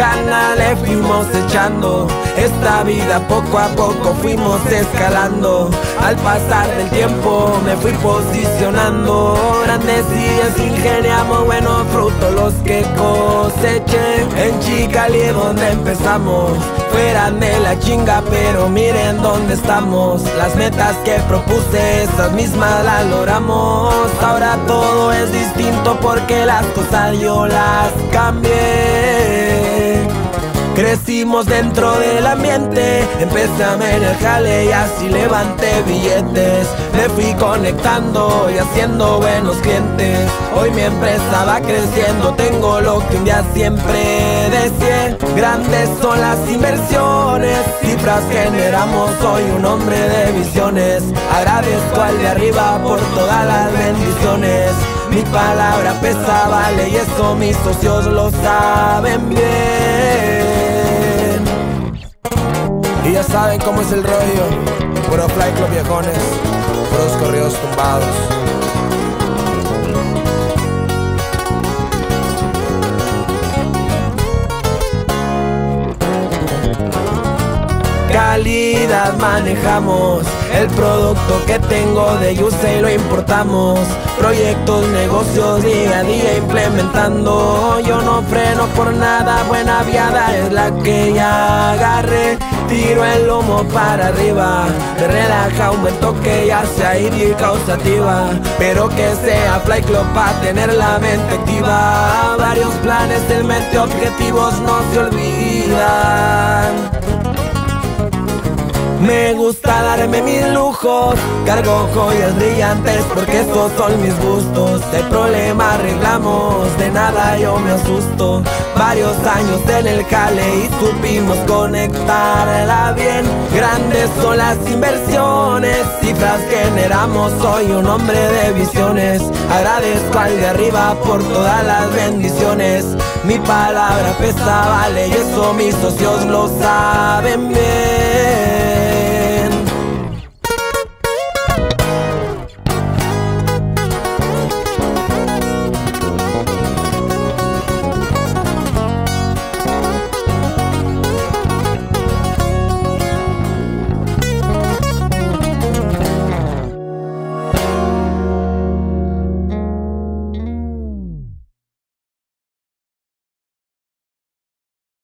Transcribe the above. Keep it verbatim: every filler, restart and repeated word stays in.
gana le fuimos echando. Esta vida poco a poco fuimos escalando. Al pasar del tiempo me fui posicionando. Grandes ideas ingeniamos, buenos frutos los que coseché. En Chicali donde empezamos, fuera de la chinga, pero miren dónde estamos. Las metas que propuse, esas mismas las logramos. Ahora todo es distinto porque las cosas yo las cambié. Crecimos dentro del ambiente, empecé a menear jale y así levanté billetes. Me fui conectando y haciendo buenos clientes. Hoy mi empresa va creciendo, tengo lo que un día siempre deseé. Grandes son las inversiones, cifras generamos, soy un hombre de visiones. Agradezco al de arriba por todas las bendiciones. Mi palabra pesa, vale, y eso mis socios lo saben bien. Y ya saben cómo es el rollo, puro fly club viejones, puros corridos tumbados. Calidad manejamos, el producto que tengo de U S A lo importamos. Proyectos, negocios, día a día implementando. Yo no freno por nada, buena viada es la que ya agarré. Tiro el lomo para arriba, me relaja un momento que ya sea ir y causativa. Pero que sea fly club para tener la mente activa. Varios planes, el mente objetivos no se olvidan. Me gusta darme mis lujos, cargo joyas brillantes porque estos son mis gustos. De problema arreglamos, de nada yo me asusto. Varios años en el jale y supimos conectarla bien. Grandes son las inversiones, cifras generamos, soy un hombre de visiones. Agradezco al de arriba por todas las bendiciones. Mi palabra pesa, vale, y eso mis socios lo saben bien.